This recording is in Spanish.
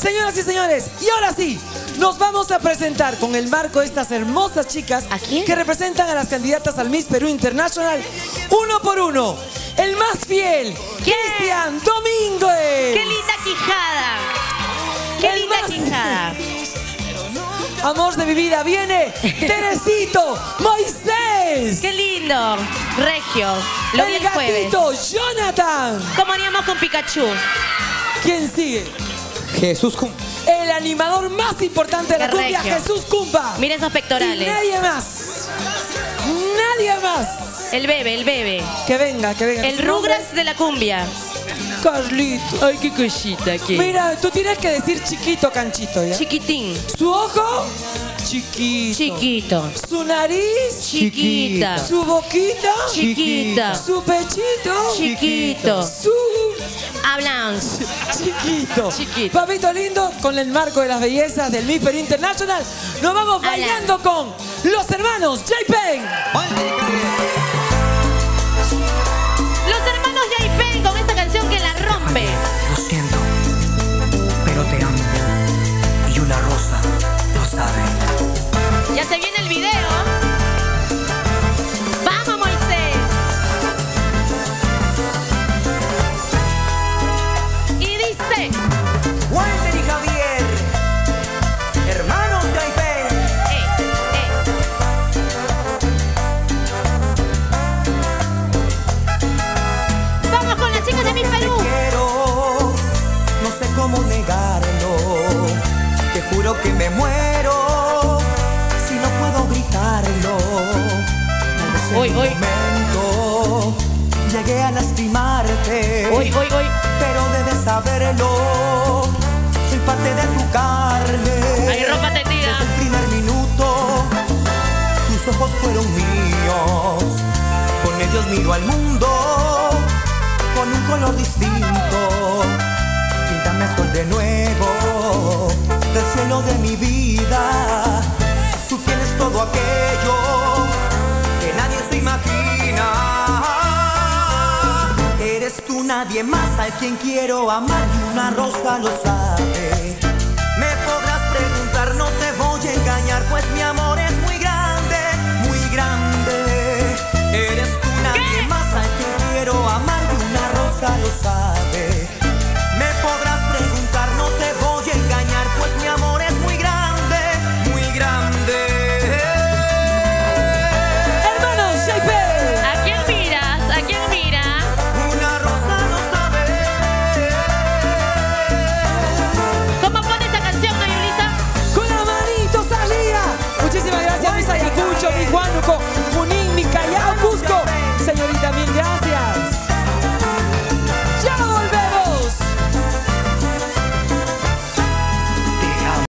Señoras y señores, y ahora sí, nos vamos a presentar con el marco de estas hermosas chicas que representan a las candidatas al Miss Perú International, uno por uno. El más fiel, Christian Domínguez. ¡Qué linda quijada! ¡Qué linda quijada! Amor de mi vida, viene Teresito Moisés. ¡Qué lindo! Regio. Lo el gatito jueves. Jonathan. ¿Cómo haríamos con Pikachu? ¿Quién sigue? Jesús Cumpa. El animador más importante de la cumbia, Jesús Cumpa. Mira esos pectorales. Y nadie más. Nadie más. El bebé, el bebé. Que venga, que venga. El Rugras de la cumbia. Carlito. Ay, qué cosita aquí. Mira, tú tienes que decir chiquito, Canchito, ¿ya? Chiquitín. Su ojo, chiquito. Chiquito. Su nariz, chiquita. Su boquita, chiquita. Su pechito, chiquito. Su... Hablamos. Chiquito. Chiquito. Papito lindo, con el marco de las bellezas del Miss Perú International, nos vamos bailando con los hermanos Yaipén. Los hermanos Yaipén con esta canción que la rompe. Lo siento, pero te amo. Y una rosa lo sabe. Ya se viene el video. ¿Cómo negarlo? Te juro que me muero si no puedo gritarlo. Hoy, hoy. Llegué a lastimarte. Hoy, hoy, hoy. Pero debes saberlo. Soy parte de tu carne. Ay, ropa tendida. Desde el primer minuto tus ojos fueron míos. Con ellos miro al mundo con un color distinto. Sol de nuevo, del cielo de mi vida, tú tienes todo aquello que nadie se imagina. Eres tú nadie más al quien quiero amar y una rosa lo sabe. Me podrás preguntar, no te voy a engañar, pues mi amor es muy grande, muy grande. Eres tú nadie más al quien quiero amar y una rosa lo sabe.